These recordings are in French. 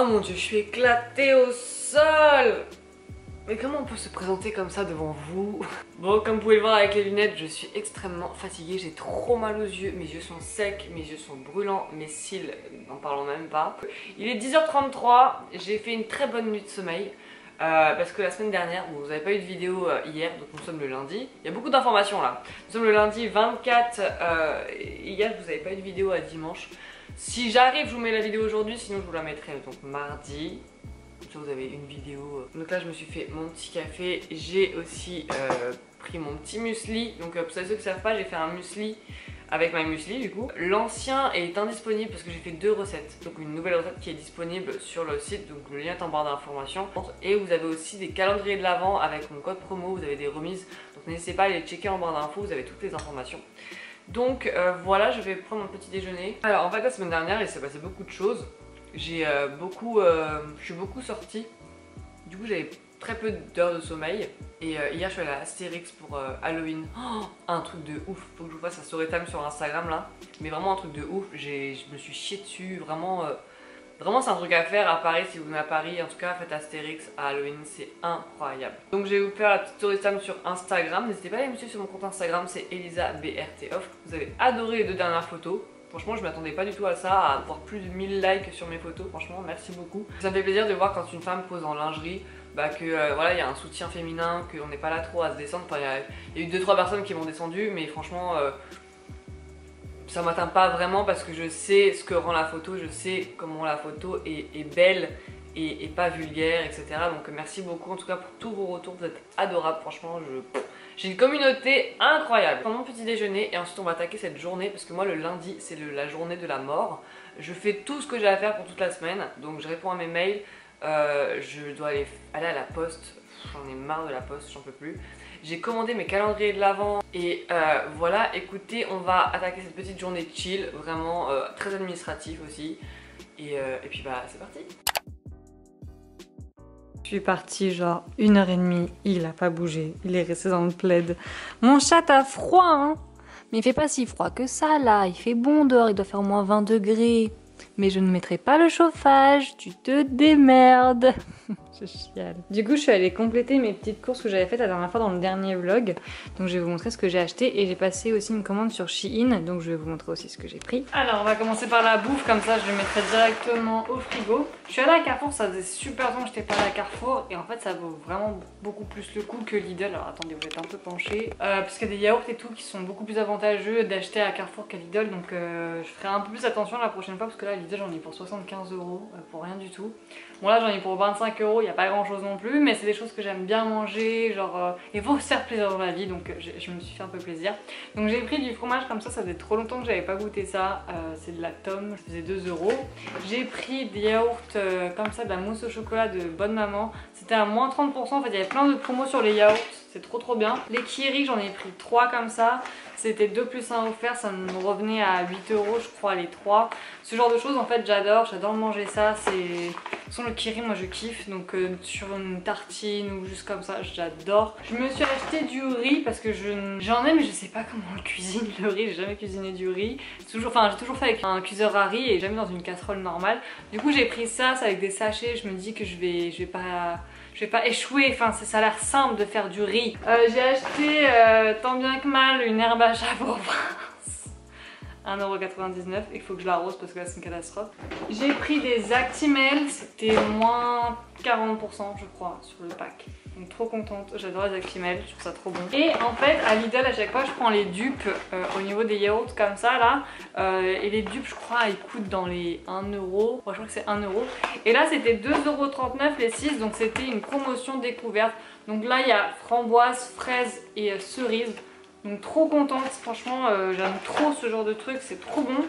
Oh mon dieu, je suis éclatée au sol. Mais comment on peut se présenter comme ça devant vous? Bon, comme vous pouvez le voir avec les lunettes, je suis extrêmement fatiguée, j'ai trop mal aux yeux, mes yeux sont secs, mes yeux sont brûlants, mes cils, n'en parlons même pas. Il est 10h33, j'ai fait une très bonne nuit de sommeil, parce que la semaine dernière, bon, vous n'avez pas eu de vidéo hier, donc nous sommes le lundi. Il y a beaucoup d'informations là. Nous sommes le lundi 24, hier vous n'avez pas eu de vidéo à dimanche. Si j'arrive, je vous mets la vidéo aujourd'hui, sinon je vous la mettrai donc mardi. Comme ça vous avez une vidéo. Donc là je me suis fait mon petit café. J'ai aussi pris mon petit muesli. Donc pour ceux qui ne savent pas, j'ai fait un muesli avec mymuesli du coup. L'ancien est indisponible parce que j'ai fait deux recettes. Donc une nouvelle recette qui est disponible sur le site. Donc le lien est en barre d'information. Et vous avez aussi des calendriers de l'avant avec mon code promo. Vous avez des remises. Donc n'hésitez pas à les checker en barre d'infos. Vous avez toutes les informations. Donc voilà, je vais prendre mon petit déjeuner. Alors en fait la semaine dernière il s'est passé beaucoup de choses. J'ai je suis beaucoup sortie, du coup j'avais très peu d'heures de sommeil. Et hier je suis allée à Astérix pour Halloween. Oh, un truc de ouf, faut que je vous fasse un story time sur Instagram là. Mais vraiment un truc de ouf, je me suis chiée dessus, vraiment, vraiment c'est un truc à faire à Paris si vous venez à Paris. En tout cas faites Astérix à Halloween, c'est incroyable. Donc je vais vous faire la petite story time sur Instagram, n'hésitez pas à aller me suivre sur mon compte Instagram, c'est ElisaBRTOF. Vous avez adoré les deux dernières photos. Franchement je m'attendais pas du tout à ça, à avoir plus de 1000 likes sur mes photos, franchement merci beaucoup. Ça me fait plaisir de voir quand une femme pose en lingerie, bah que voilà il y a un soutien féminin, qu'on n'est pas là trop à se descendre. Enfin il y a eu 2-3 personnes qui m'ont descendu mais franchement ça m'atteint pas vraiment parce que je sais ce que rend la photo, je sais comment la photo est belle et pas vulgaire etc. Donc merci beaucoup en tout cas pour tous vos retours, vous êtes adorables franchement, j'ai une communauté incroyable. Je prends mon petit déjeuner et ensuite on va attaquer cette journée parce que moi le lundi c'est la journée de la mort. Je fais tout ce que j'ai à faire pour toute la semaine. Donc je réponds à mes mails, je dois aller à la poste. J'en ai marre de la poste, j'en peux plus. J'ai commandé mes calendriers de l'avant. Et voilà, écoutez, on va attaquer cette petite journée de chill. Vraiment très administratif aussi. Et puis bah c'est parti. Je suis partie genre 1h30, il a pas bougé, il est resté dans le plaid. Mon chat a froid hein. Mais il fait pas si froid que ça là, il fait bon dehors, il doit faire moins 20 degrés. Mais je ne mettrai pas le chauffage, tu te démerdes. Je chiale. Du coup je suis allée compléter mes petites courses que j'avais faites la dernière fois dans le dernier vlog. Donc je vais vous montrer ce que j'ai acheté et j'ai passé aussi une commande sur SHEIN. Donc je vais vous montrer aussi ce que j'ai pris. Alors on va commencer par la bouffe, comme ça je le mettrai directement au frigo. Je suis allée à Carrefour, ça faisait super longtemps que je n'étais pas allée à Carrefour. Et en fait ça vaut vraiment beaucoup plus le coup que Lidl. Alors attendez, vous êtes un peu penchés. Parce qu'il y a des yaourts et tout qui sont beaucoup plus avantageux d'acheter à Carrefour qu'à Lidl. Donc je ferai un peu plus attention la prochaine fois. Parce que là Lidl j'en ai pour 75 € pour rien du tout. Bon là j'en ai pour 25 €, il n'y a pas grand chose non plus. Mais c'est des choses que j'aime bien manger. Genre il faut se faire plaisir dans la vie. Donc je me suis fait un peu plaisir. Donc j'ai pris du fromage comme ça, ça faisait trop longtemps que j'avais pas goûté ça. C'est de la tome, ça faisait 2 €. J'ai pris des yaourts comme ça, de la mousse au chocolat de Bonne Maman. C'était à moins 30%, en fait il y avait plein de promos sur les yaourts. C'est trop bien. Les Kiri j'en ai pris 3 comme ça. C'était 2 + 1 offert, ça me revenait à 8 € je crois les 3. Ce genre de choses en fait j'adore manger ça. Sans le Kiri moi je kiffe. Donc sur une tartine ou juste comme ça j'adore. Je me suis acheté du riz parce que j'en ai mais je sais pas comment on le cuisine le riz. J'ai jamais cuisiné du riz. Enfin j'ai toujours fait avec un cuiseur à riz et jamais dans une casserole normale. Du coup j'ai pris ça, c'est avec des sachets. Je me dis que je vais pas échouer, enfin ça a l'air simple de faire du riz. J'ai acheté tant bien que mal une herbe à chat pour Prince, 1,99 €, il faut que je l'arrose parce que là c'est une catastrophe. J'ai pris des Actimel, c'était moins 40% je crois sur le pack. Donc trop contente, j'adore les Actimel, je trouve ça trop bon. Et en fait à Lidl à chaque fois je prends les dupes au niveau des yaourts comme ça là. Et les dupes je crois ils coûtent dans les 1 €, je crois que c'est 1 €. Et là c'était 2,39 € les 6, donc c'était une promotion découverte. Donc là il y a framboise, fraise et cerise. Donc trop contente, franchement j'aime trop ce genre de truc, c'est trop bon.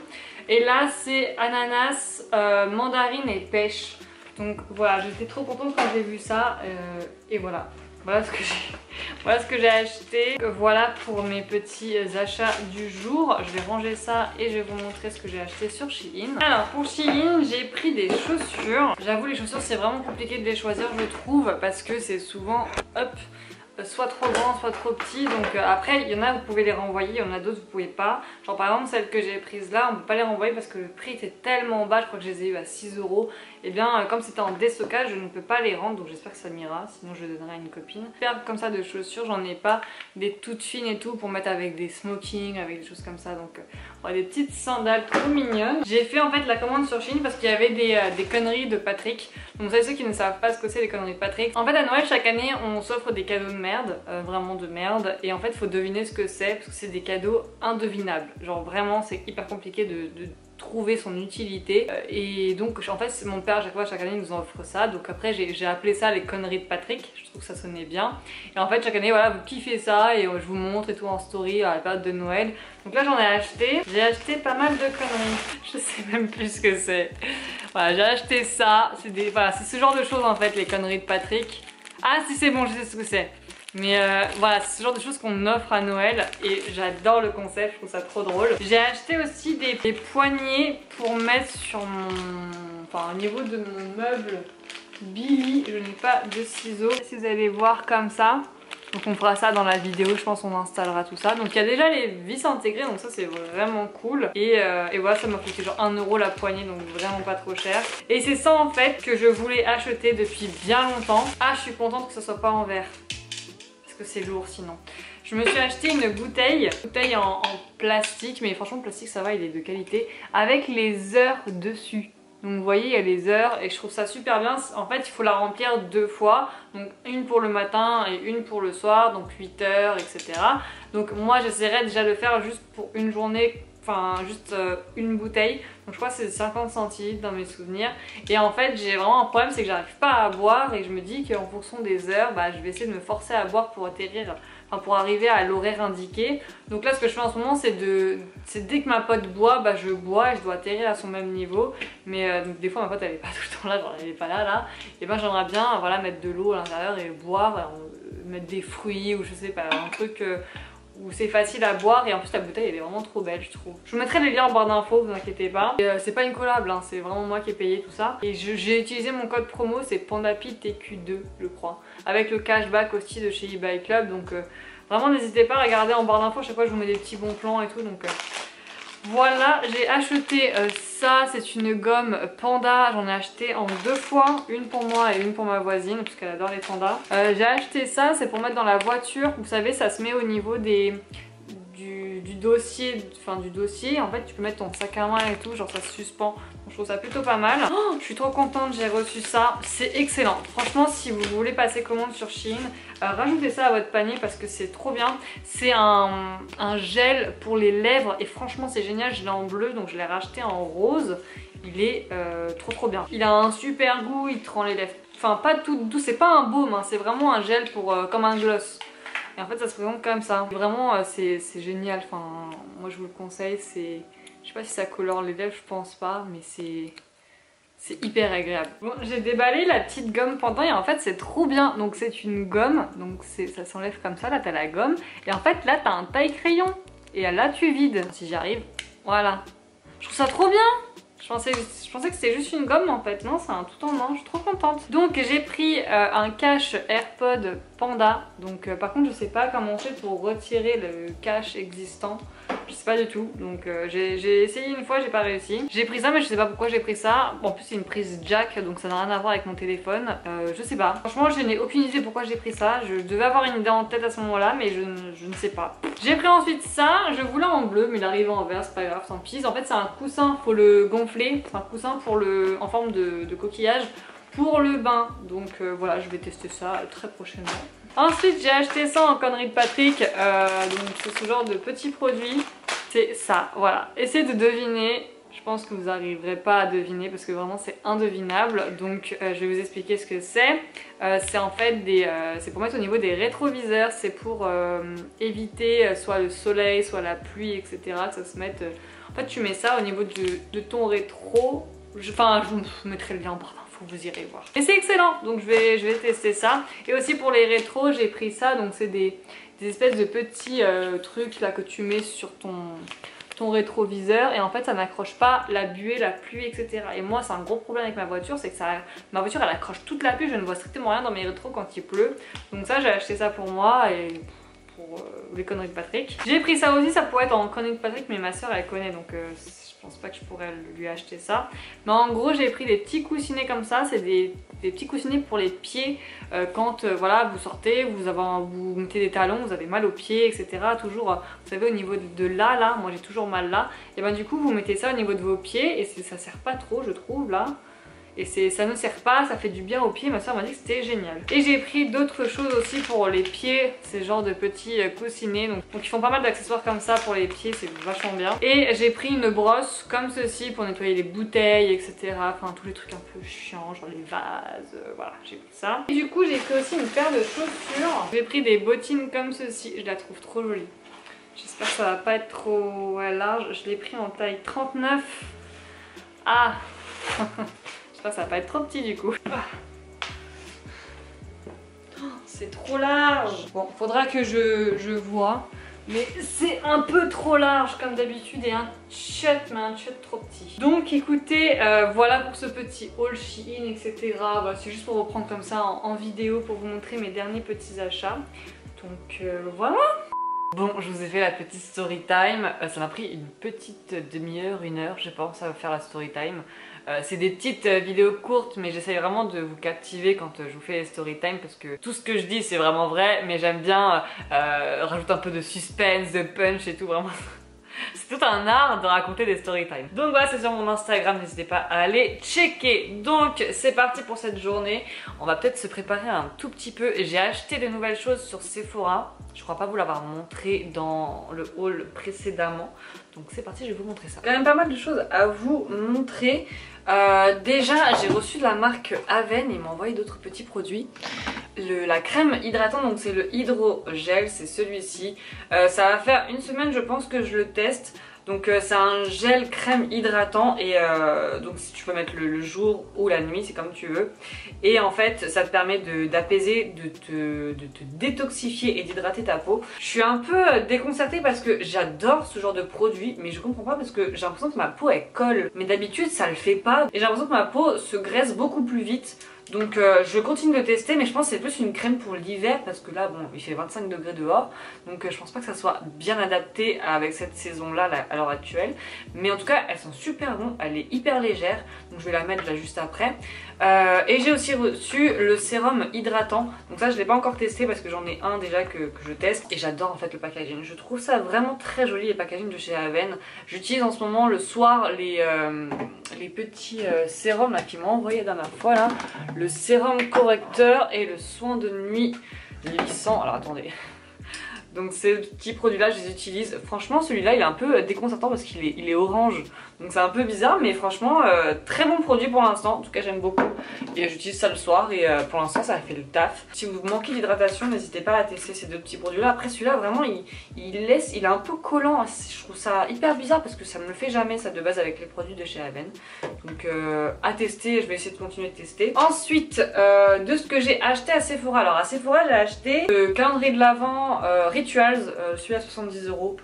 Et là c'est ananas, mandarine et pêche. Donc voilà, j'étais trop contente quand j'ai vu ça et voilà ce que j'ai acheté. Voilà pour mes petits achats du jour. Je vais ranger ça et je vais vous montrer ce que j'ai acheté sur SHEIN. Alors pour SHEIN j'ai pris des chaussures. J'avoue les chaussures c'est vraiment compliqué de les choisir je trouve parce que c'est souvent hop soit trop grand, soit trop petit. Donc après, il y en a, vous pouvez les renvoyer, il y en a d'autres, vous pouvez pas. Genre par exemple, celles que j'ai prises là, on peut pas les renvoyer parce que le prix était tellement bas, je crois que je les ai eu à 6 €. Et bien, comme c'était en déstockage, je ne peux pas les rendre, donc j'espère que ça m'ira, sinon je donnerai à une copine. Faire comme ça de chaussures, j'en ai pas des toutes fines et tout pour mettre avec des smokings, avec des choses comme ça. Donc on a des petites sandales trop mignonnes. J'ai fait en fait la commande sur Shein parce qu'il y avait des conneries de Patrick. Donc celles qui ne savent pas ce que c'est les conneries de Patrick. En fait, à Noël, chaque année, on s'offre des cadeaux de merde, vraiment de merde. Et en fait, faut deviner ce que c'est parce que c'est des cadeaux indevinables. Genre vraiment, c'est hyper compliqué de trouver son utilité, et donc en fait mon père chaque année il nous en offre ça. Donc après j'ai appelé ça les conneries de Patrick, je trouve que ça sonnait bien. Et en fait chaque année voilà, vous kiffez ça et je vous montre et tout en story à la période de Noël. Donc là j'en ai acheté, pas mal de conneries, je sais même plus ce que c'est. Voilà, j'ai acheté ça, voilà, c'est ce genre de choses en fait les conneries de Patrick. Ah si, c'est bon, je sais ce que c'est. Mais voilà, c'est ce genre de choses qu'on offre à Noël et j'adore le concept, je trouve ça trop drôle. J'ai acheté aussi des poignées pour mettre sur mon... Enfin, au niveau de mon meuble Billy, je n'ai pas de ciseaux. Si vous allez voir comme ça, donc on fera ça dans la vidéo, je pense on installera tout ça. Donc il y a déjà les vis intégrées, donc ça c'est vraiment cool. Et voilà, ça m'a coûté genre 1 € la poignée, donc vraiment pas trop cher. Et c'est ça en fait que je voulais acheter depuis bien longtemps. Ah, je suis contente que ça soit pas en verre. C'est lourd sinon. Je me suis acheté une bouteille en plastique, mais franchement le plastique ça va, il est de qualité, avec les heures dessus. Donc vous voyez il y a les heures et je trouve ça super bien. En fait il faut la remplir 2 fois, donc une pour le matin et une pour le soir, donc 8 h etc. Donc moi j'essaierai déjà de faire juste pour une journée, enfin juste une bouteille. Donc je crois que c'est 50 centilitres dans mes souvenirs. Et en fait j'ai vraiment un problème, c'est que j'arrive pas à boire et je me dis qu'en fonction des heures, bah, je vais essayer de me forcer à boire pour atterrir, enfin pour arriver à l'horaire indiqué. Donc là ce que je fais en ce moment c'est dès que ma pote boit, bah, je bois et je dois atterrir à son même niveau. Mais donc, des fois ma pote elle est pas tout le temps là, genre elle est pas là là. Et ben j'aimerais bien voilà, mettre de l'eau à l'intérieur et boire, mettre des fruits ou je sais pas, un truc... où c'est facile à boire, et en plus la bouteille elle est vraiment trop belle je trouve. Je vous mettrai les liens en barre d'infos, vous inquiétez pas. C'est pas une collab, hein, c'est vraiment moi qui ai payé tout ça. Et j'ai utilisé mon code promo, c'est PandapiTQ2 je crois, avec le cashback aussi de chez eBay Club. Donc vraiment n'hésitez pas à regarder en barre d'infos, chaque fois je vous mets des petits bons plans et tout. Donc voilà, j'ai acheté ça, c'est une gomme panda, j'en ai acheté en 2 fois, une pour moi et une pour ma voisine parce qu'elle adore les pandas. J'ai acheté ça, c'est pour mettre dans la voiture, vous savez ça se met au niveau du dossier, enfin du dossier, en fait tu peux mettre ton sac à main et tout, genre ça se suspend, je trouve ça plutôt pas mal. Oh, je suis trop contente, j'ai reçu ça, c'est excellent. Franchement si vous voulez passer commande sur Shein, rajoutez ça à votre panier parce que c'est trop bien. C'est un gel pour les lèvres et franchement c'est génial, je l'ai en bleu donc je l'ai racheté en rose, il est trop bien. Il a un super goût, il te rend les lèvres, enfin pas tout doux, c'est pas un baume, hein, c'est vraiment un gel pour comme un gloss. Et en fait ça se présente comme ça. Vraiment c'est génial, enfin moi je vous le conseille, c'est... Je sais pas si ça colore les lèvres, je pense pas, mais c'est... C'est hyper agréable. Bon, j'ai déballé la petite gomme pendant et en fait c'est trop bien. Donc c'est une gomme, donc ça s'enlève comme ça, là t'as la gomme. Et en fait là t'as un taille-crayon. Et là tu vides. Si j'y arrive, voilà. Je trouve ça trop bien. Je pensais que c'était juste une gomme en fait, non c'est un tout en un, je suis trop contente. Donc j'ai pris un cache AirPod Panda, donc par contre je sais pas comment on fait pour retirer le cache existant, je sais pas du tout. Donc j'ai essayé une fois, j'ai pas réussi. J'ai pris ça mais je sais pas pourquoi j'ai pris ça, bon, en plus c'est une prise jack donc ça n'a rien à voir avec mon téléphone, je sais pas. Franchement je n'ai aucune idée pourquoi j'ai pris ça, je devais avoir une idée en tête à ce moment là mais je ne sais pas. J'ai pris ensuite ça, je voulais en bleu mais il arrive en vert, c'est pas grave, tant pis. En fait c'est un coussin, faut le gonfler. C'est un coussin pour le, en forme de coquillage pour le bain. Donc voilà, je vais tester ça très prochainement. Ensuite j'ai acheté ça en conneries de Patrick, donc c'est ce genre de petit produit. C'est ça, voilà. Essayez de deviner, je pense que vous n'arriverez pas à deviner parce que vraiment c'est indevinable. Donc je vais vous expliquer ce que c'est. C'est en fait c'est pour mettre au niveau des rétroviseurs, c'est pour éviter soit le soleil, soit la pluie, etc. Que ça se mette... En fait tu mets ça au niveau de ton rétro, enfin je vous mettrai le lien en barre d'infos, vous irez voir. Et c'est excellent, donc je vais tester ça. Et aussi pour les rétros j'ai pris ça, donc c'est des espèces de petits trucs là que tu mets sur ton... ton rétroviseur et en fait ça n'accroche pas la buée, la pluie, etc. Et moi c'est un gros problème avec ma voiture, c'est que ça, ma voiture elle accroche toute la pluie, je ne vois strictement rien dans mes rétros quand il pleut. Donc ça j'ai acheté ça pour moi et pour les conneries de Patrick. J'ai pris ça aussi, ça pourrait être en conneries de Patrick mais ma soeur elle connaît donc je pense pas que je pourrais lui acheter ça. Mais en gros j'ai pris des petits coussinets comme ça, c'est des petits coussinets pour les pieds quand voilà, vous sortez, vous mettez des talons, vous avez mal aux pieds, etc. Toujours, vous savez au niveau de là, moi j'ai toujours mal là, et ben du coup vous mettez ça au niveau de vos pieds et ça sert pas trop je trouve là. Et ça ne sert pas, ça fait du bien aux pieds, ma soeur m'a dit que c'était génial. Et j'ai pris d'autres choses aussi pour les pieds, ces genres de petits coussinets. Donc ils font pas mal d'accessoires comme ça pour les pieds, c'est vachement bien. Et j'ai pris une brosse comme ceci pour nettoyer les bouteilles, etc. Enfin tous les trucs un peu chiants, genre les vases, voilà, j'ai pris ça. Et du coup j'ai pris aussi une paire de chaussures. J'ai pris des bottines comme ceci, je la trouve trop jolie. J'espère que ça va pas être trop large, je l'ai pris en taille 39. Ah ça va pas être trop petit du coup. Oh, c'est trop large. Bon, faudra que je vois. Mais c'est un peu trop large comme d'habitude et un tchet, mais un tchet trop petit. Donc écoutez, voilà pour ce petit haul Shein, etc. Voilà, c'est juste pour reprendre comme ça en vidéo pour vous montrer mes derniers petits achats. Donc voilà. Bon, je vous ai fait la petite story time. Ça m'a pris une petite demi-heure, une heure, je pense, à faire la story time. C'est des petites vidéos courtes mais j'essaye vraiment de vous captiver quand je vous fais les story time parce que tout ce que je dis c'est vraiment vrai mais j'aime bien rajouter un peu de suspense, de punch et tout, vraiment c'est tout un art de raconter des story time. Donc voilà, c'est sur mon Instagram, n'hésitez pas à aller checker. Donc c'est parti pour cette journée, on va peut-être se préparer un tout petit peu. J'ai acheté de nouvelles choses sur Sephora, je crois pas vous l'avoir montré dans le haul précédemment. Donc c'est parti, je vais vous montrer ça. J'ai quand même pas mal de choses à vous montrer. Déjà j'ai reçu de la marque Avène, ils m'ont envoyé d'autres petits produits. La crème hydratante, donc c'est le hydrogel, c'est celui-ci. Ça va faire une semaine je pense que je le teste. Donc c'est un gel crème hydratant et donc si tu peux mettre le jour ou la nuit, c'est comme tu veux. Et en fait ça te permet d'apaiser, de te détoxifier et d'hydrater ta peau. Je suis un peu déconcertée parce que j'adore ce genre de produit mais je comprends pas parce que j'ai l'impression que ma peau elle colle. Mais d'habitude ça le fait pas et j'ai l'impression que ma peau se graisse beaucoup plus vite. Donc je continue de tester mais je pense que c'est plus une crème pour l'hiver parce que là bon il fait 25 degrés dehors donc je pense pas que ça soit bien adapté avec cette saison là à l'heure actuelle. Mais en tout cas elles sont super bonnes, elle est hyper légère donc je vais la mettre là juste après. Et j'ai aussi reçu le sérum hydratant, donc ça je l'ai pas encore testé parce que j'en ai un déjà que je teste et j'adore en fait le packaging, je trouve ça vraiment très joli les packaging de chez Avène. J'utilise en ce moment le soir les petits sérums là qu'ils m'ont envoyé la dernière fois là. Le sérum correcteur et le soin de nuit lissant. Alors attendez. Donc ces petits produits là je les utilise. Franchement celui-là il est un peu déconcertant parce qu'il est, orange. Donc c'est un peu bizarre mais franchement très bon produit pour l'instant. En tout cas j'aime beaucoup. Et j'utilise ça le soir et pour l'instant ça fait le taf. Si vous manquez d'hydratation n'hésitez pas à tester ces deux petits produits là. Après celui-là vraiment il est un peu collant. Je trouve ça hyper bizarre parce que ça me le fait jamais ça de base avec les produits de chez Avène. Donc à tester, je vais essayer de continuer de tester. Ensuite de ce que j'ai acheté à Sephora. Alors à Sephora j'ai acheté le calendrier de l'Avent Rituals, celui-là 70€.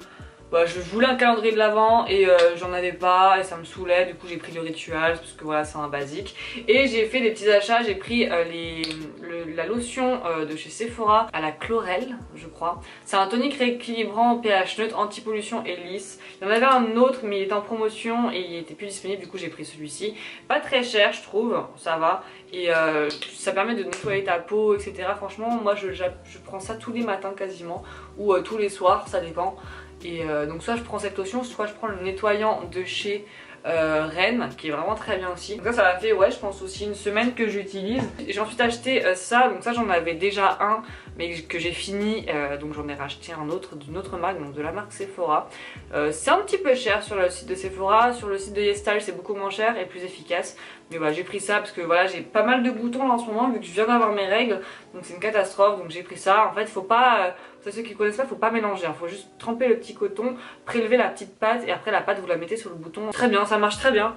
Bah, je voulais un calendrier de l'Avent et j'en avais pas et ça me saoulait, du coup j'ai pris le Rituals parce que voilà c'est un basique. Et j'ai fait des petits achats, j'ai pris la lotion de chez Sephora à la chlorelle je crois. C'est un tonique rééquilibrant pH neutre, anti-pollution et lisse. Il y en avait un autre mais il était en promotion et il était plus disponible du coup j'ai pris celui-ci. Pas très cher je trouve, ça va. Et ça permet de nettoyer ta peau etc. Franchement moi je prends ça tous les matins quasiment ou tous les soirs ça dépend. Et donc soit je prends cette lotion, soit je prends le nettoyant de chez REN qui est vraiment très bien aussi. Donc ça m'a fait ouais je pense aussi une semaine que j'utilise. J'ai ensuite acheté ça, donc ça j'en avais déjà un mais que j'ai fini donc j'en ai racheté un autre d'une autre marque, donc de la marque Sephora. C'est un petit peu cher sur le site de Sephora, sur le site de YesStyle c'est beaucoup moins cher et plus efficace. Mais voilà j'ai pris ça parce que voilà j'ai pas mal de boutons là en ce moment vu que je viens d'avoir mes règles donc c'est une catastrophe donc j'ai pris ça. En fait faut pas... Pour ceux qui ne connaissent pas, il ne faut pas mélanger, il faut juste tremper le petit coton, prélever la petite pâte et après la pâte vous la mettez sur le bouton. Très bien, ça marche très bien,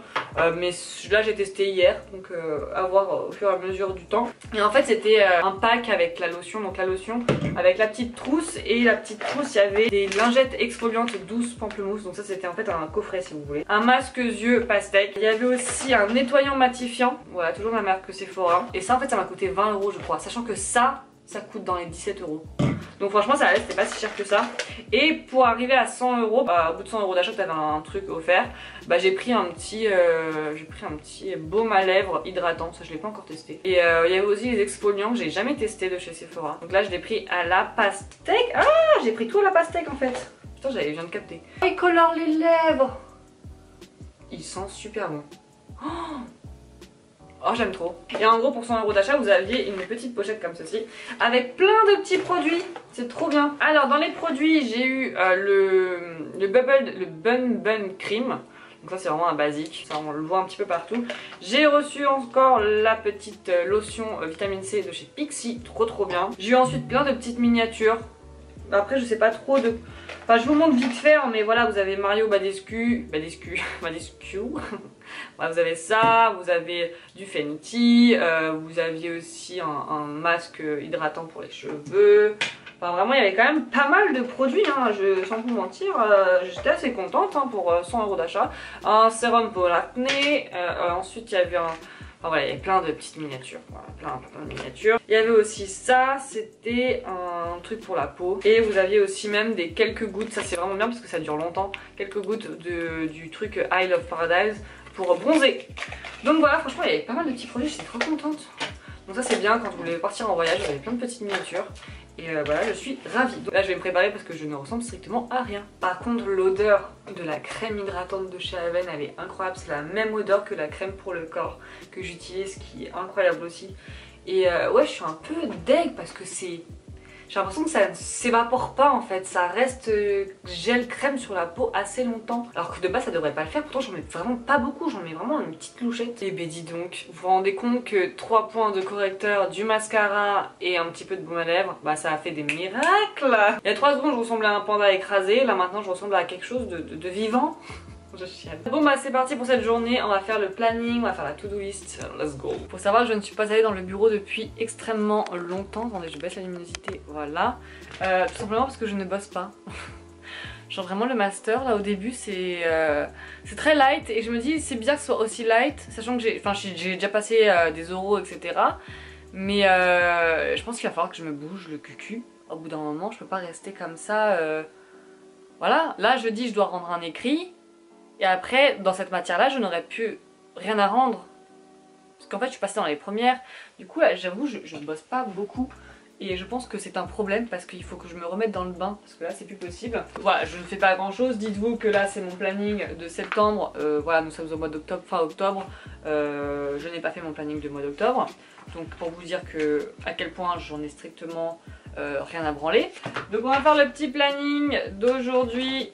mais là j'ai testé hier, donc à voir au fur et à mesure du temps. Et en fait c'était un pack avec la lotion, donc la lotion avec la petite trousse, et la petite trousse il y avait des lingettes exfoliantes douces pamplemousse, donc ça c'était en fait un coffret si vous voulez. Un masque yeux pastèque, il y avait aussi un nettoyant matifiant, voilà toujours la marque Sephora, et ça en fait ça m'a coûté 20 € je crois, sachant que ça coûte dans les 17 €. Donc franchement ça allait, c'était pas si cher que ça. Et pour arriver à 100 €, bah, au bout de 100 € d'achat t'avais un truc offert. Bah j'ai pris un petit baume à lèvres hydratant, ça je l'ai pas encore testé. Et il y avait aussi les exfoliants que j'ai jamais testé de chez Sephora. Donc là je l'ai pris à la pastèque. Ah j'ai pris tout à la pastèque en fait. Putain j'avais viens de capter. Il colore les lèvres. Il sent super bon. Oh j'aime trop. Et en gros pour 100 € d'achat vous aviez une petite pochette comme ceci avec plein de petits produits, c'est trop bien. Alors dans les produits j'ai eu le Bun Bun Cream. Donc ça c'est vraiment un basique, ça on le voit un petit peu partout. J'ai reçu encore la petite lotion vitamine C de chez Pixie, trop bien. J'ai eu ensuite plein de petites miniatures. Après je sais pas trop de... Enfin je vous montre vite fait, mais voilà vous avez Mario Badescu, vous avez ça, vous avez du Fenty, vous aviez aussi un masque hydratant pour les cheveux. Enfin vraiment il y avait quand même pas mal de produits, hein. Sans vous mentir, j'étais assez contente hein, pour 100 € d'achat. Un sérum pour l'acné, ensuite il y avait un... Enfin voilà, il y avait plein de petites miniatures, voilà, plein de miniatures. Il y avait aussi ça, c'était un truc pour la peau. Et vous aviez aussi même des quelques gouttes, ça c'est vraiment bien parce que ça dure longtemps. Quelques gouttes du truc Isle of Paradise pour bronzer. Donc voilà, franchement il y avait pas mal de petits produits, j'étais trop contente. Donc ça c'est bien, quand vous voulez partir en voyage, vous avez plein de petites miniatures. Et voilà, je suis ravie. Donc là je vais me préparer parce que je ne ressemble strictement à rien. Par contre l'odeur de la crème hydratante de chez Avène, elle est incroyable. C'est la même odeur que la crème pour le corps que j'utilise, qui est incroyable aussi. Et ouais je suis un peu deg parce que c'est... J'ai l'impression que ça ne s'évapore pas en fait, ça reste gel crème sur la peau assez longtemps. Alors que de base ça devrait pas le faire, pourtant j'en mets vraiment pas beaucoup, j'en mets vraiment une petite louchette. Et ben dis donc, vous vous rendez compte que 3 points de correcteur, du mascara et un petit peu de baume à lèvres, bah ça a fait des miracles. Il y a 3 secondes je ressemblais à un panda écrasé, là maintenant je ressemble à quelque chose de vivant. Je chiale. Bon bah c'est parti pour cette journée, on va faire le planning, on va faire la to-do list, let's go. Pour savoir, je ne suis pas allée dans le bureau depuis extrêmement longtemps. Attendez, je baisse la luminosité, voilà. Tout simplement parce que je ne bosse pas. Genre vraiment le master là au début c'est très light et je me dis c'est bizarre que ce soit aussi light, sachant que j'ai déjà passé des oraux etc. Mais je pense qu'il va falloir que je me bouge le cucu. Au bout d'un moment je peux pas rester comme ça. Voilà, là je dis je dois rendre un écrit. Et après, dans cette matière-là, je n'aurais pu rien à rendre. Parce qu'en fait, je suis passée dans les premières. Du coup, j'avoue, je ne bosse pas beaucoup. Et je pense que c'est un problème parce qu'il faut que je me remette dans le bain. Parce que là, c'est plus possible. Voilà, je ne fais pas grand-chose. Dites-vous que là, c'est mon planning de septembre. Voilà, nous sommes au mois d'octobre, fin octobre. Je n'ai pas fait mon planning de mois d'octobre. Donc, pour vous dire que à quel point j'en ai strictement rien à branler. Donc, on va faire le petit planning d'aujourd'hui.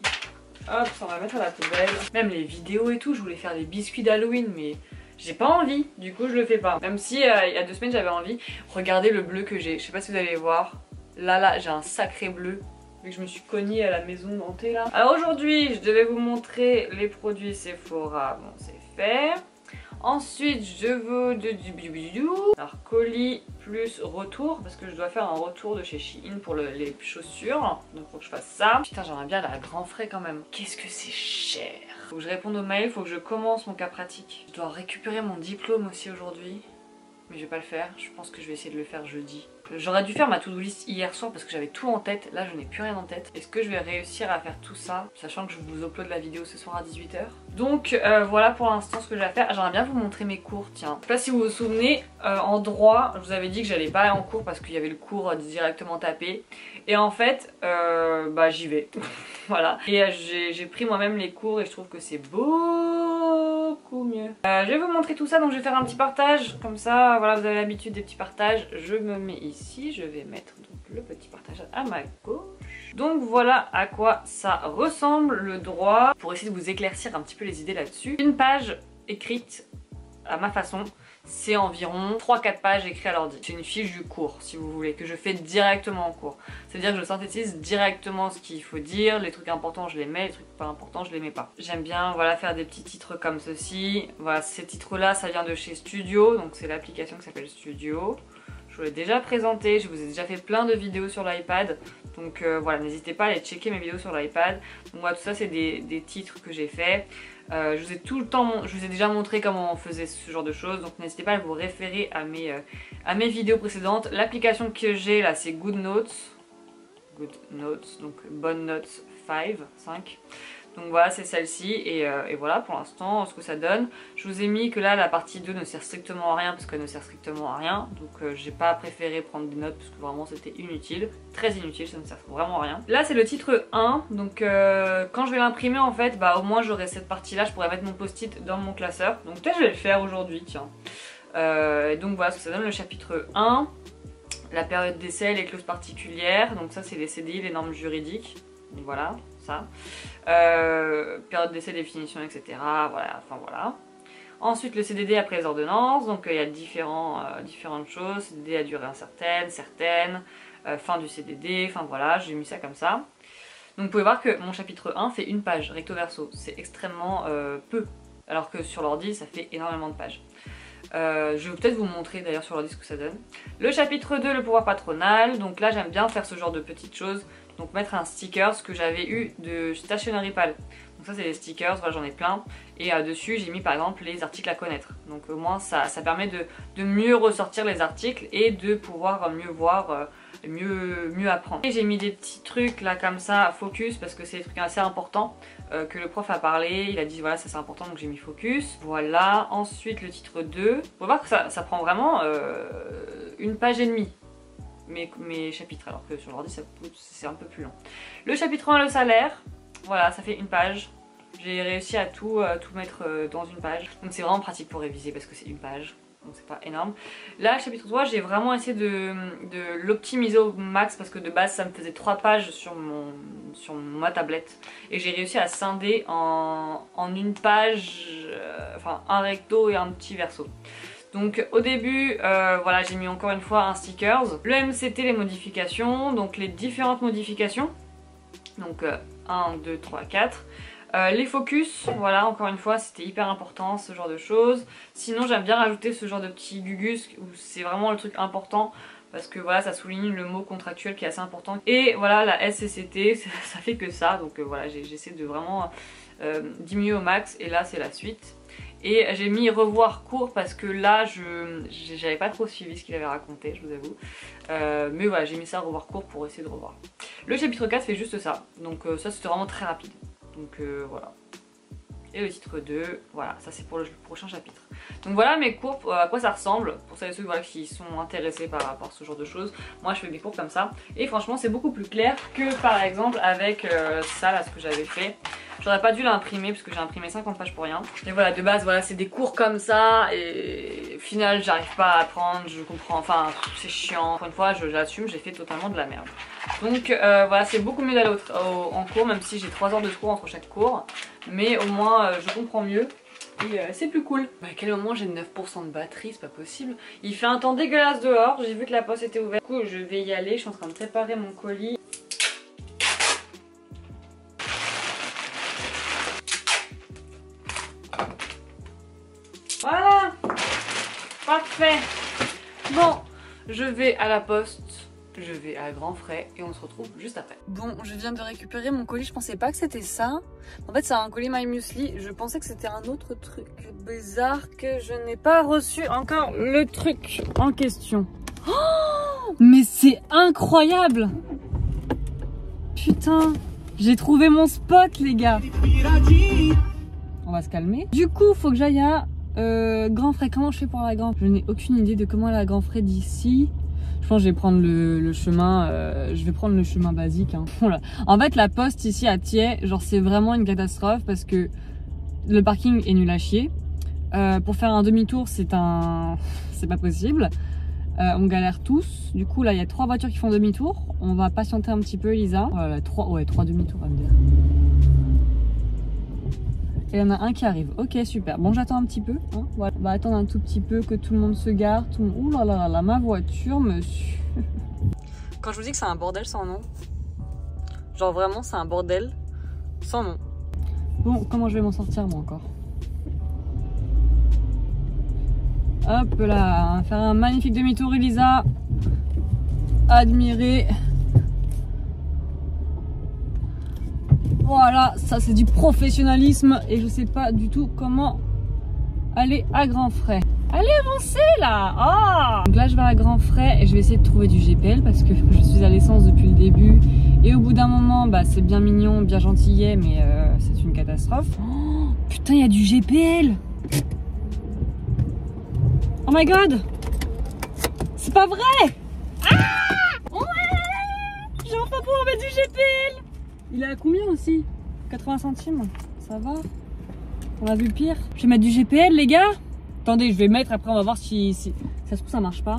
Hop, on va mettre à la poubelle. Même les vidéos et tout, je voulais faire des biscuits d'Halloween, mais j'ai pas envie, du coup je le fais pas. Même si il y a 2 semaines j'avais envie. Regardez le bleu que j'ai, je sais pas si vous allez voir. Là, j'ai un sacré bleu. Vu que je me suis cognée à la maison hantée là. Alors aujourd'hui, je devais vous montrer les produits Sephora. Bon, c'est fait. Ensuite, je veux alors colis plus retour, parce que je dois faire un retour de chez SHEIN pour les chaussures. Donc faut que je fasse ça. Putain, j'aimerais bien la grand frais quand même. Qu'est-ce que c'est cher. Faut que je réponde aux mails, faut que je commence mon cas pratique. Je dois récupérer mon diplôme aussi aujourd'hui. Mais je vais pas le faire, je pense que je vais essayer de le faire jeudi. J'aurais dû faire ma to-do list hier soir parce que j'avais tout en tête. Là je n'ai plus rien en tête. Est-ce que je vais réussir à faire tout ça, sachant que je vous upload la vidéo ce soir à 18 h. Donc voilà pour l'instant ce que j'ai à faire. J'aimerais bien vous montrer mes cours, tiens. Je sais pas si vous vous souvenez, en droit je vous avais dit que j'allais pas aller en cours parce qu'il y avait le cours directement tapé. Et en fait bah j'y vais. Voilà. Et j'ai pris moi-même les cours et je trouve que c'est beaucoup mieux. Je vais vous montrer tout ça, donc je vais faire un petit partage. Comme ça voilà, vous avez l'habitude des petits partages. Je me mets ici. Ici, je vais mettre donc le petit partage à ma gauche. Donc voilà à quoi ça ressemble le droit, pour essayer de vous éclaircir un petit peu les idées là-dessus. Une page écrite à ma façon, c'est environ 3-4 pages écrites à l'ordi. C'est une fiche du cours, si vous voulez, que je fais directement en cours. C'est-à-dire que je synthétise directement ce qu'il faut dire, les trucs importants je les mets, les trucs pas importants je les mets pas. J'aime bien, voilà, faire des petits titres comme ceci. Voilà, ces titres-là, ça vient de chez Studio, donc c'est l'application qui s'appelle Studio. Je vous l'ai déjà présenté, je vous ai déjà fait plein de vidéos sur l'iPad, donc voilà, n'hésitez pas à aller checker mes vidéos sur l'iPad. Donc voilà, tout ça c'est des titres que j'ai fait. Je vous ai tout le temps, je vous ai déjà montré comment on faisait ce genre de choses, donc n'hésitez pas à vous référer à mes vidéos précédentes. L'application que j'ai là, c'est GoodNotes, donc Bonne Notes 5. Donc voilà, c'est celle-ci et voilà pour l'instant ce que ça donne. Je vous ai mis que là la partie 2 ne sert strictement à rien parce qu'elle ne sert strictement à rien. Donc j'ai pas préféré prendre des notes parce que vraiment c'était inutile, très inutile, ça ne sert vraiment à rien. Là c'est le titre 1, donc quand je vais l'imprimer en fait, bah au moins j'aurai cette partie-là, je pourrais mettre mon post-it dans mon classeur. Donc peut-être je vais le faire aujourd'hui, tiens. Et donc voilà ce que ça donne le chapitre 1, la période d'essai, les clauses particulières, donc ça c'est les CDI, les normes juridiques, donc voilà. Ça. Période d'essai, définition, etc. Voilà, enfin voilà. Ensuite le CDD après les ordonnances, donc il y a différentes choses, CDD à durée incertaine, certaine, fin du CDD, enfin voilà, j'ai mis ça comme ça. Donc vous pouvez voir que mon chapitre 1 fait une page, recto verso, c'est extrêmement peu, alors que sur l'ordi ça fait énormément de pages. Je vais peut-être vous montrer d'ailleurs sur l'ordi ce que ça donne. Le chapitre 2, le pouvoir patronal, donc là j'aime bien faire ce genre de petites choses. Donc mettre un sticker, ce que j'avais eu de Stationary Pal. Donc ça c'est des stickers, voilà, j'en ai plein. Et dessus j'ai mis par exemple les articles à connaître. Donc au moins ça permet de mieux ressortir les articles et de pouvoir mieux voir, mieux apprendre. Et j'ai mis des petits trucs là comme ça, focus, parce que c'est des trucs assez importants que le prof a parlé. Il a dit voilà ça c'est important donc j'ai mis focus. Voilà, ensuite le titre 2. Vous pouvez voir que ça prend vraiment une page et demie. Mes chapitres, alors que sur l'ordi c'est un peu plus long. Le chapitre 1, le salaire, voilà ça fait une page, j'ai réussi à tout mettre dans une page, donc c'est vraiment pratique pour réviser parce que c'est une page, donc c'est pas énorme. Là chapitre 3, j'ai vraiment essayé de l'optimiser au max parce que de base ça me faisait 3 pages sur ma tablette et j'ai réussi à scinder en une page, enfin un recto et un petit verso. Donc au début, voilà, j'ai mis encore une fois un stickers. Le MCT, les modifications, donc les différentes modifications. Donc 1, 2, 3, 4. Les focus, voilà, encore une fois, c'était hyper important, ce genre de choses. Sinon, j'aime bien rajouter ce genre de petits gugus où c'est vraiment le truc important. Parce que voilà, ça souligne le mot contractuel qui est assez important. Et voilà, la SCCT, ça fait que ça. Donc voilà, j'essaie de vraiment diminuer au max. Et là, c'est la suite. Et j'ai mis revoir court parce que là j'avais pas trop suivi ce qu'il avait raconté, je vous avoue. Mais voilà, j'ai mis ça à revoir court pour essayer de revoir. Le chapitre 4 fait juste ça. Donc ça c'était vraiment très rapide. Donc voilà. Et le titre 2, voilà, ça c'est pour le prochain chapitre. Donc voilà mes cours, à quoi ça ressemble, pour celles et ceux voilà, qui sont intéressés par ce genre de choses. Moi je fais mes cours comme ça. Et franchement c'est beaucoup plus clair que par exemple avec ça là, ce que j'avais fait. J'aurais pas dû l'imprimer parce que j'ai imprimé 50 pages pour rien. Et voilà, de base, voilà, c'est des cours comme ça et au final, j'arrive pas à apprendre, je comprends, enfin, c'est chiant. Encore une fois, j'assume, j'ai fait totalement de la merde. Donc voilà, c'est beaucoup mieux d'aller en cours, même si j'ai 3 heures de cours entre chaque cours. Mais au moins, je comprends mieux. Et c'est plus cool. Bah, à quel moment j'ai 9% de batterie, c'est pas possible. Il fait un temps dégueulasse dehors, j'ai vu que la poste était ouverte. Du coup, je vais y aller, je suis en train de préparer mon colis. Voilà, parfait. Bon, je vais à la poste, je vais à grands frais et on se retrouve juste après. Bon, je viens de récupérer mon colis, je pensais pas que c'était ça. En fait, c'est un colis mymuesli, je pensais que c'était un autre truc bizarre que je n'ai pas reçu encore le truc en question. Oh, mais c'est incroyable. Putain, j'ai trouvé mon spot les gars. On va se calmer. Du coup, faut que j'aille à... Grand frais, comment je fais pour la grand frais? Je n'ai aucune idée de comment la grand frais d'ici. Je pense que je vais prendre le chemin basique. Hein. En fait, la poste ici à Thiais, genre c'est vraiment une catastrophe parce que le parking est nul à chier. Pour faire un demi-tour, c'est pas possible. On galère tous. Du coup, là, il y a 3 voitures qui font demi-tour. On va patienter un petit peu, Elisa. Voilà, 3 demi-tours, on va me dire. Et il y en a un qui arrive. Ok, super. Bon, j'attends un petit peu. Hein. Voilà. On va attendre un tout petit peu que tout le monde se gare. Tout le monde... Ouh là là là, ma voiture, monsieur. Quand je vous dis que c'est un bordel sans nom, genre vraiment, c'est un bordel sans nom. Bon, comment je vais m'en sortir, moi, encore? Hop là, on va faire un magnifique demi-tour, Elisa. Admirer. Voilà, ça c'est du professionnalisme et je sais pas du tout comment aller à grands frais. Allez, avancez là. Ah, donc là je vais à grands frais et je vais essayer de trouver du GPL parce que je suis à l'essence depuis le début. Et au bout d'un moment, bah c'est bien mignon, bien gentillet, mais c'est une catastrophe. Oh, putain, il y a du GPL. Oh my god. C'est pas vrai. Ah ouais, j'ai enfin pouvoir mettre du GPL. Il est à combien aussi? 80 centimes. Ça va? On a vu pire. Je vais mettre du GPL, les gars. Attendez, je vais mettre, après on va voir si ça se trouve ça marche pas.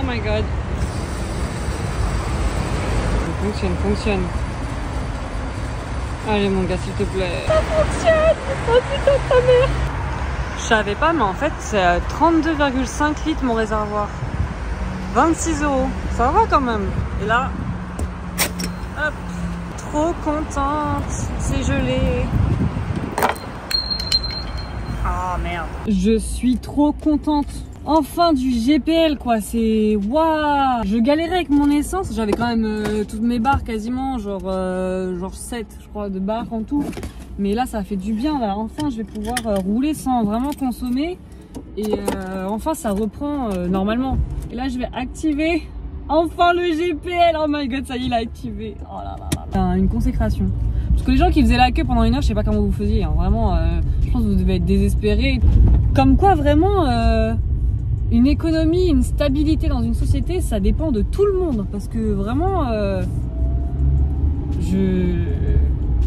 Oh my god. Ça fonctionne, fonctionne. Allez mon gars, s'il te plaît. Ça fonctionne. Oh putain de ta mère. Je savais pas, mais en fait, c'est 32,5 litres mon réservoir. 26 euros. Ça va quand même. Et là, hop, trop contente. C'est gelé. Ah merde. Je suis trop contente. Enfin du GPL quoi, c'est waouh. Je galérais avec mon essence, j'avais quand même toutes mes barres quasiment, genre 7 je crois de barres en tout. Mais là ça fait du bien, là enfin je vais pouvoir rouler sans vraiment consommer. Et enfin ça reprend normalement. Et là je vais activer enfin le GPL, oh my god ça y est il a activé. Oh là là là là. Une consécration. Parce que les gens qui faisaient la queue pendant une heure, je sais pas comment vous faisiez, hein. Vraiment je pense que vous devez être désespérés. Comme quoi vraiment... Une économie, une stabilité dans une société, ça dépend de tout le monde. Parce que vraiment,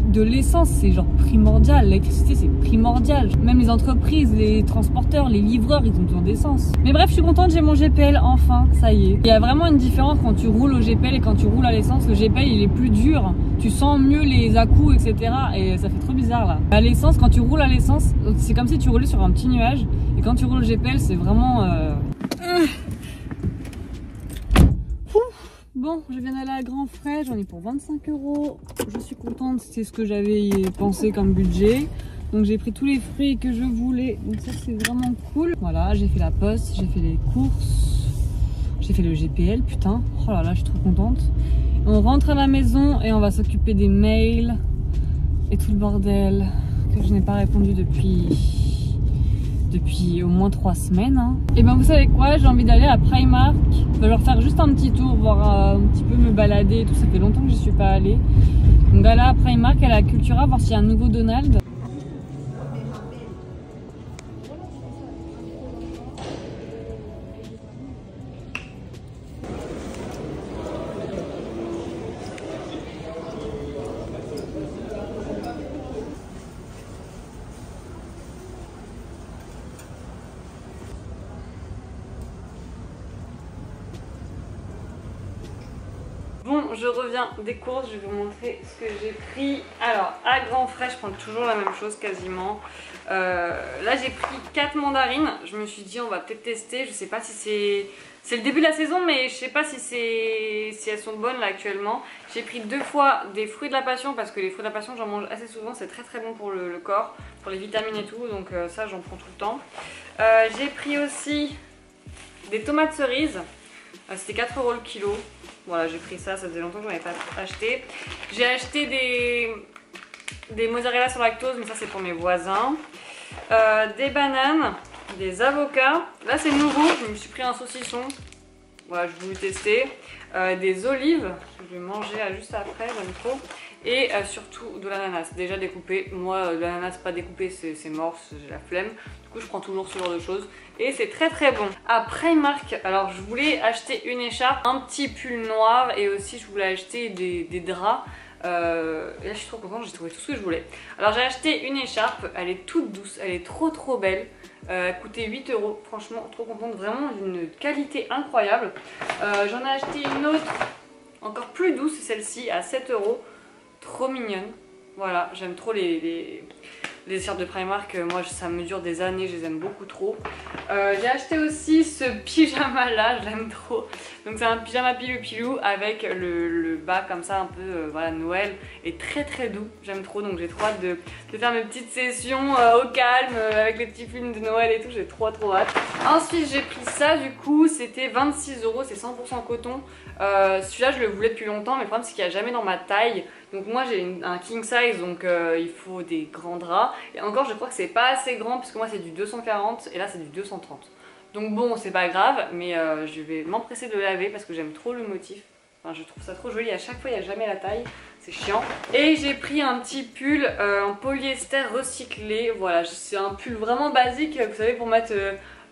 de l'essence, c'est genre primordial. L'électricité, c'est primordial. Même les entreprises, les transporteurs, les livreurs, ils ont besoin d'essence. Mais bref, je suis contente, j'ai mon GPL, enfin, ça y est. Il y a vraiment une différence quand tu roules au GPL et quand tu roules à l'essence. Le GPL, il est plus dur. Tu sens mieux les à-coups, etc. Et ça fait trop bizarre, là. À l'essence, quand tu roules à l'essence, c'est comme si tu roulais sur un petit nuage. Et quand tu roules au GPL, c'est vraiment... Bon, je viens d'aller à grands frais, j'en ai pour 25 euros. Je suis contente, c'était ce que j'avais pensé comme budget. Donc j'ai pris tous les fruits que je voulais, donc ça c'est vraiment cool. Voilà, j'ai fait la poste, j'ai fait les courses, j'ai fait le GPL, putain. Oh là là, je suis trop contente. On rentre à la maison et on va s'occuper des mails et tout le bordel que je n'ai pas répondu depuis au moins 3 semaines. Hein. Et ben vous savez quoi, j'ai envie d'aller à Primark, leur faire juste un petit tour, voir un petit peu me balader et tout, ça fait longtemps que je suis pas allée. Donc aller à Primark, aller à Cultura, voir s'il y a un nouveau Donald. Je reviens des courses, je vais vous montrer ce que j'ai pris. Alors, à grands frais, je prends toujours la même chose quasiment. Là, j'ai pris 4 mandarines. Je me suis dit, on va peut-être tester. Je sais pas si c'est le début de la saison, mais je sais pas si elles sont bonnes là actuellement. J'ai pris 2 fois des fruits de la passion parce que les fruits de la passion, j'en mange assez souvent. C'est très très bon pour le corps, pour les vitamines et tout. Donc ça, j'en prends tout le temps. J'ai pris aussi des tomates cerises. C'était 4 euros le kilo. Voilà, j'ai pris ça, ça faisait longtemps que je n'en avais pas acheté. J'ai acheté des mozzarella sans lactose, mais ça c'est pour mes voisins. Des bananes, des avocats. Là c'est nouveau, je me suis pris un saucisson. Voilà, je voulais tester. Des olives, je vais manger juste après, j'aime trop. Et surtout de l'ananas, déjà découpé. Moi, de l'ananas pas découpé, c'est mort, j'ai la flemme. Du coup, je prends toujours ce genre de choses. Et c'est très très bon. À Primark, alors je voulais acheter une écharpe, un petit pull noir et aussi je voulais acheter des draps Et là je suis trop contente, j'ai trouvé tout ce que je voulais. Alors j'ai acheté une écharpe, elle est toute douce, elle est trop belle. Elle coûtait 8 €, franchement trop contente, vraiment d'une qualité incroyable. J'en ai acheté une autre encore plus douce, celle-ci à 7 €, trop mignonne. Voilà, j'aime trop les écharpes de Primark, moi ça me dure des années, je les aime beaucoup trop. J'ai acheté aussi ce pyjama là, je l'aime trop. Donc c'est un pyjama pilou avec le bas comme ça un peu voilà, Noël, et très doux, j'aime trop. Donc j'ai trop hâte de faire mes petites sessions au calme avec les petits films de Noël et tout, j'ai trop hâte. Ensuite j'ai pris ça, du coup c'était 26 €, c'est 100% coton. Celui-là je le voulais depuis longtemps, mais le problème c'est qu'il n'y a jamais dans ma taille. Donc moi j'ai un king size, donc il faut des grands draps. Et encore je crois que c'est pas assez grand, puisque moi c'est du 240 et là c'est du 230. Donc bon c'est pas grave, mais je vais m'empresser de le laver parce que j'aime trop le motif. Enfin je trouve ça trop joli, à chaque fois il n'y a jamais la taille, c'est chiant. Et j'ai pris un petit pull en polyester recyclé. Voilà, c'est un pull vraiment basique, vous savez, pour mettre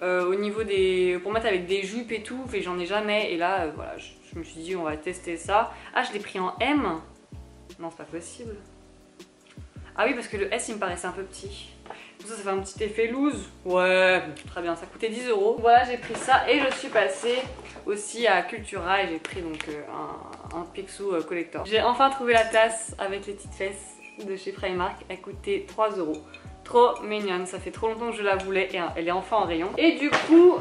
au niveau des... pour mettre avec des jupes et tout, et j'en ai jamais. Et là voilà, je me suis dit on va tester ça. Ah je l'ai pris en M. Non c'est pas possible. Ah oui parce que le S il me paraissait un peu petit. Pour ça ça fait un petit effet loose. Ouais très bien, ça coûtait 10 €. Voilà j'ai pris ça, et je suis passée aussi à Cultura et j'ai pris donc un Picsou collector. J'ai enfin trouvé la tasse avec les petites fesses de chez Primark, elle coûtait 3 €. Trop mignonne, ça fait trop longtemps que je la voulais et elle est enfin en rayon. Et du coup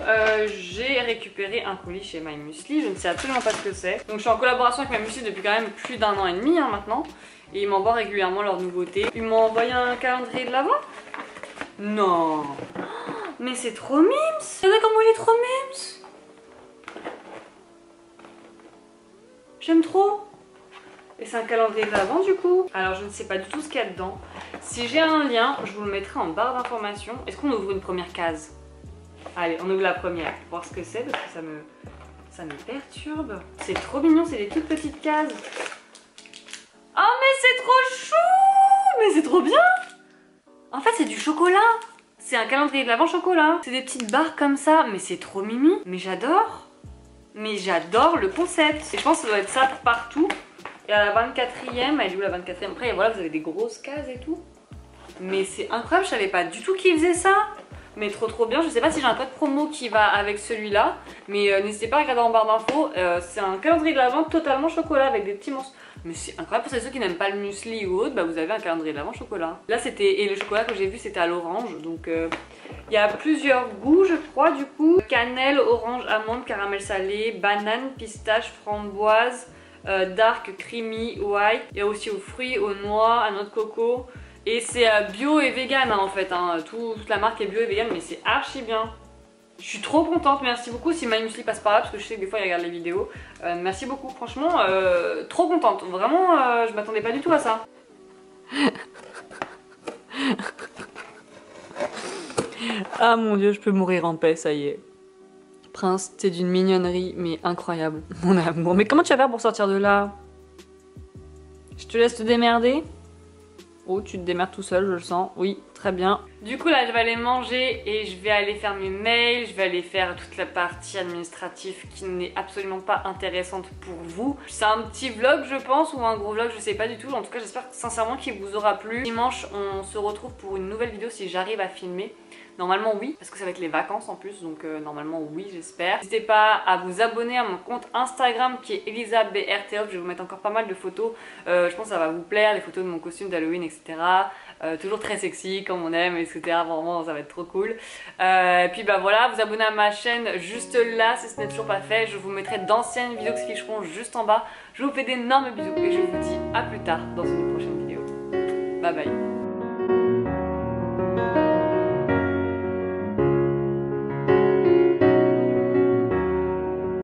j'ai récupéré un colis chez mymuesli, je ne sais absolument pas ce que c'est. Donc je suis en collaboration avec mymuesli depuis quand même plus d'1 an et demi hein, maintenant. Et ils m'envoient régulièrement leurs nouveautés. Ils m'ont envoyé un calendrier de l'Avène. Non. Mais c'est trop mims. Regardez comment il est trop mims. J'aime trop. Et c'est un calendrier de l'Avène du coup. Alors je ne sais pas du tout ce qu'il y a dedans. Si j'ai un lien, je vous le mettrai en barre d'information. Est-ce qu'on ouvre une première case? Allez, on ouvre la première pour voir ce que c'est, parce que ça me perturbe. C'est trop mignon, c'est des toutes petites cases. Oh mais c'est trop chou! Mais c'est trop bien! En fait c'est du chocolat. C'est un calendrier de l'Avène chocolat. C'est des petites barres comme ça, mais c'est trop mimi. Mais j'adore. Mais j'adore le concept. Et je pense que ça doit être ça partout. Et à la 24e, elle est où la 24e? Après voilà, vous avez des grosses cases et tout. Mais c'est incroyable, je savais pas du tout qui faisait ça. Mais trop bien, je sais pas si j'ai un code promo qui va avec celui-là. Mais n'hésitez pas à regarder en barre d'infos. C'est un calendrier de l'Avène totalement chocolat avec des petits morceaux. Mais c'est incroyable, pour ceux qui n'aiment pas le muesli ou autre, bah vous avez un calendrier de l'Avène chocolat. Là c'était, et le chocolat que j'ai vu c'était à l'orange. Donc il y a plusieurs goûts je crois du coup. Cannelle, orange, amande, caramel salé, banane, pistache, framboise. Dark, creamy, white. Il y a aussi aux fruits, aux noix, à noix de coco. Et c'est bio et vegan hein, en fait hein. Toute la marque est bio et vegan, mais c'est archi bien. Je suis trop contente, merci beaucoup si mymuesli passe par là, parce que je sais que des fois il regarde les vidéos. Merci beaucoup, franchement trop contente, vraiment je m'attendais pas du tout à ça. Ah mon dieu, je peux mourir en paix, ça y est. Prince, t'es d'une mignonnerie, mais incroyable. Mon amour, mais comment tu vas faire pour sortir de là? Je te laisse te démerder. Oh, tu te démerdes tout seul, je le sens. Oui, très bien. Du coup, là, je vais aller manger et je vais aller faire mes mails. Je vais aller faire toute la partie administrative qui n'est absolument pas intéressante pour vous. C'est un petit vlog, je pense, ou un gros vlog, je sais pas du tout. En tout cas, j'espère sincèrement qu'il vous aura plu. Dimanche, on se retrouve pour une nouvelle vidéo si j'arrive à filmer. Normalement oui, parce que ça va être les vacances en plus, donc normalement oui j'espère. N'hésitez pas à vous abonner à mon compte Instagram qui est ElisaBRTOF, je vais vous mettre encore pas mal de photos, je pense que ça va vous plaire, les photos de mon costume d'Halloween etc. Toujours très sexy comme on aime etc, vraiment ça va être trop cool. Et puis bah voilà, vous abonnez à ma chaîne juste là si ce n'est toujours pas fait, je vous mettrai d'anciennes vidéos qui se ficheront juste en bas. Je vous fais d'énormes bisous et je vous dis à plus tard dans une prochaine vidéo. Bye bye.